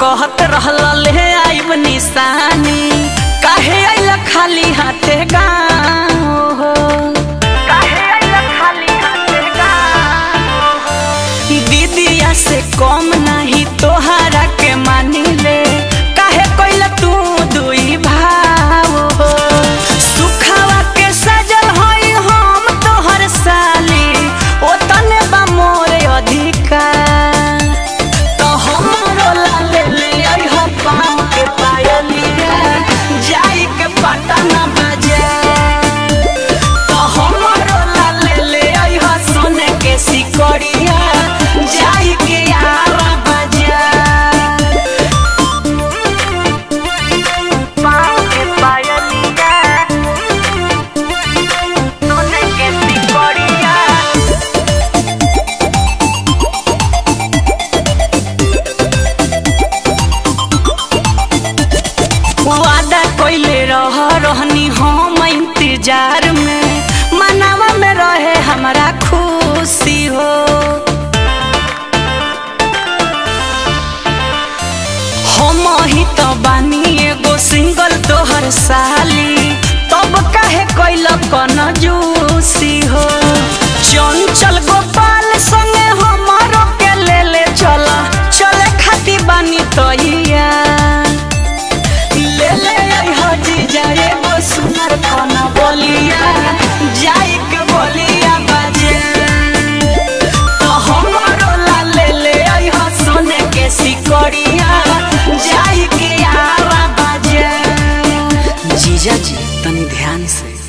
कहत रहला ले आइब निशानी, काहे आइला खाली हाथे गाँव हो, काहे आइला खाली हाथे गाँव हो। दीदिया से कम नहीं तोहरा के मानी ले, काहे कोइला तू दुई भाव हो। सुखवा के सजल होई हम तोहर साली, ओतने बा मोर अधिकार। वादा कोइले रहनी हम इंतजार में, मनावा में रहे हमारा खुशी हो। हम ही तो बानी एगो सिंगल तोहर साली, तब काहे कोइला कनजूसी हो। चंचल गोपाल संगे हमारो के ले चला, चले खाती बानी तोहिया। जीजा जी तनी ध्यान से